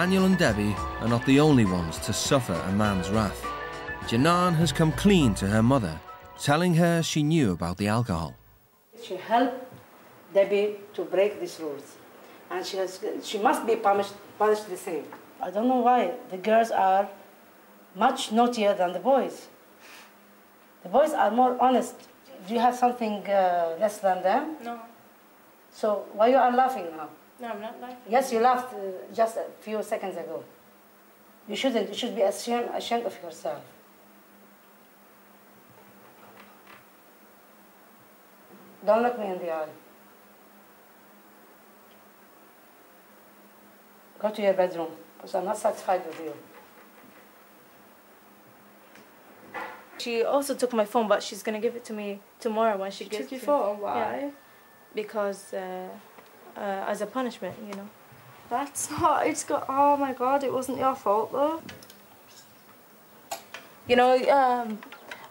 Daniel and Debbie are not the only ones to suffer Amand's wrath. Jinan has come clean to her mother, telling her she knew about the alcohol. She helped Debbie to break these rules, and she must be punished the same. I don't know why the girls are much naughtier than the boys. The boys are more honest. Do you have something less than them? No. So why you are laughing now? No, I'm not laughing. Yes, you laughed just a few seconds ago. You shouldn't. You should be ashamed of yourself. Don't look me in the eye. Go to your bedroom, because I'm not satisfied with you. She also took my phone, but she's going to give it to me tomorrow when she gets took your phone? Why? Yeah. Because as a punishment, you know. That's not... It's got... Oh, my God, it wasn't your fault, though. You know,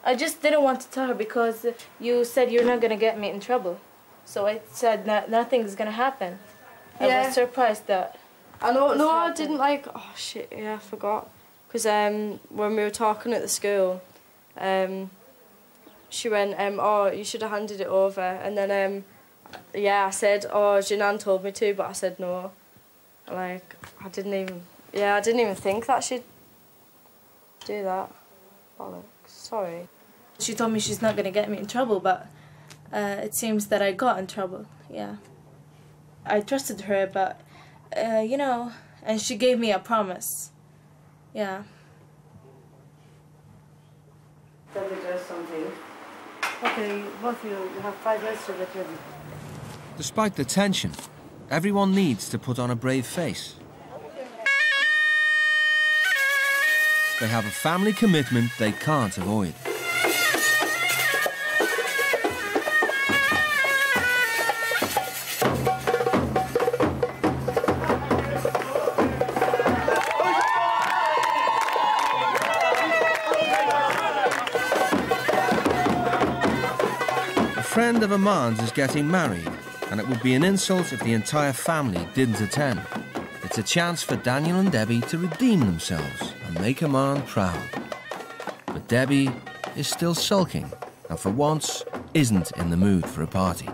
I just didn't want to tell her because you said you're not going to get me in trouble. So I said nothing's going to happen. Yeah. I was surprised that... I know, no, happened. I didn't like... Oh, shit, yeah, I forgot. Because when we were talking at the school, she went, oh, you should have handed it over. And then, yeah, I said, oh, Jinan told me to, but I said no. Like, I didn't even... Yeah, I didn't even think that she'd do that. Bollocks, sorry. She told me she's not going to get me in trouble, but it seems that I got in trouble, yeah. I trusted her, but, you know, and she gave me a promise. Yeah. Tell the girls something. Okay, both of you, you have 5 minutes to get ready. Despite the tension, everyone needs to put on a brave face. They have a family commitment they can't avoid. A friend of Amand's is getting married, and it would be an insult if the entire family didn't attend. It's a chance for Daniel and Debbie to redeem themselves and make Amand proud. But Debbie is still sulking and for once isn't in the mood for a party.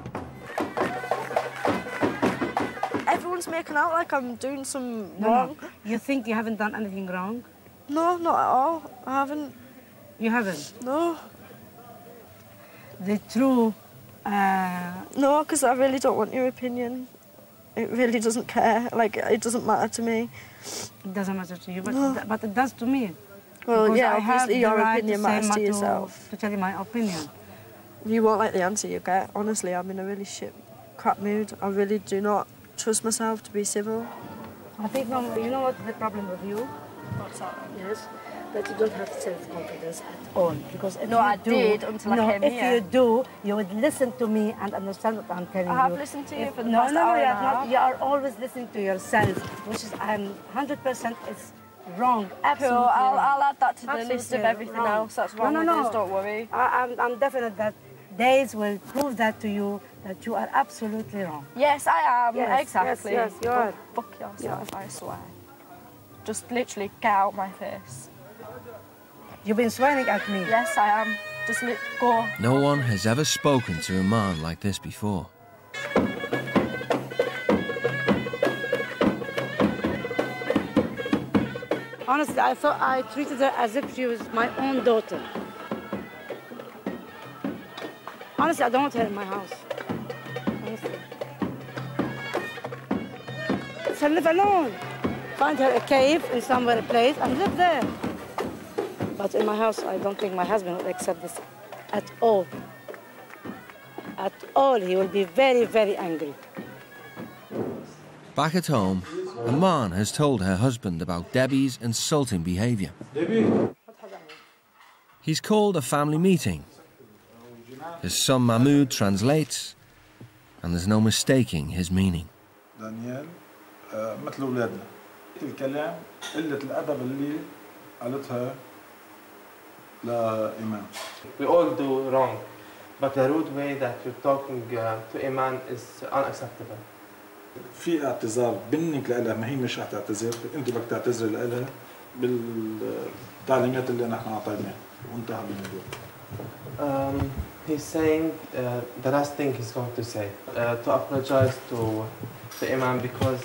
Everyone's making out like I'm doing some wrong. No. You think you haven't done anything wrong? No, not at all. I haven't. You haven't? No. The true... No, because I really don't want your opinion. It really doesn't care. Like, it doesn't matter to me. It doesn't matter to you, but, no. But it does to me. Well, because yeah, I obviously your right opinion matters to yourself. To tell you my opinion. You won't like the answer you get. Honestly, I'm in a really crap mood. I really do not trust myself to be civil. I think, Mum, you know what's the problem with you? What's that? Yes. That you don't have self-confidence at all. Because if no, you I do, did until no, I came if here. If you do, you would listen to me and understand what I'm telling you. I have listened to you for the last hour and a half. You are always listening to yourself, which is 100% is wrong. Absolutely. Cool. I'll add that to the list of everything else that's wrong with you, don't worry. I'm definite that days will prove that to you, that you are absolutely wrong. Yes, I am. Yes, exactly. Yes, you are. Don't fuck yourself, I swear. Just literally get out my face. You've been swearing at me. Yes, I am. Just let go. No one has ever spoken to Amand like this before. Honestly, I thought I treated her as if she was my own daughter. Honestly, I don't want her in my house. Honestly. So live alone. Find her a cave in somewhere, a place, and live there. But in my house, I don't think my husband would accept this at all. At all, he will be very, very angry. Back at home, Amand has told her husband about Debbie's insulting behaviour. Debbie! He's called a family meeting. His son Mahmoud translates, and there's no mistaking his meaning. Daniel, مثل أولادنا. الكلام قلة الأدب اللي قالتها. We all do wrong, but the rude way that you're talking to Amand is unacceptable. في اعتذار منك لها، ما هي مش رح تعتذر، انت بدك تعتذر لها بالتعليمات اللي نحن اعطيناها وانتهى الموضوع. He's saying the last thing he's going to say, to apologize to the Imam, because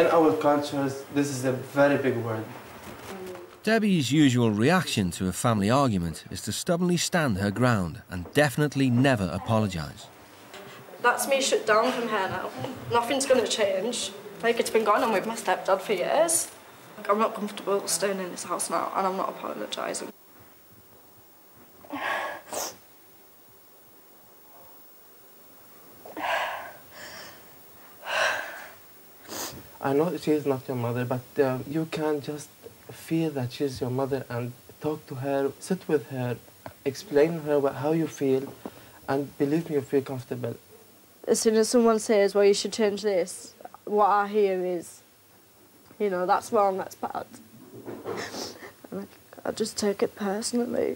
in our cultures this is a very big word. Debbie's usual reaction to a family argument is to stubbornly stand her ground and definitely never apologise. That's me shut down from here now. Nothing's going to change. Like, it's been going on with my stepdad for years. Like, I'm not comfortable staying in this house now, and I'm not apologising. I know she's not your mother, but you can just feel that she's your mother and talk to her, sit with her, explain to her how you feel, and believe me, you feel comfortable. As soon as someone says, well, you should change this, what I hear is, you know, that's wrong, that's bad. And I just take it personally.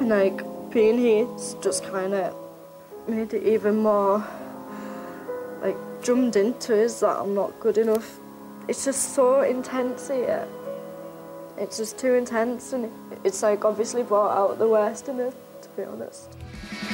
And like, being here, it's just kind of made it even more, like, drummed into us that I'm not good enough. It's just so intense here. It's just too intense, and it's, like, obviously brought out the worst in us, to be honest.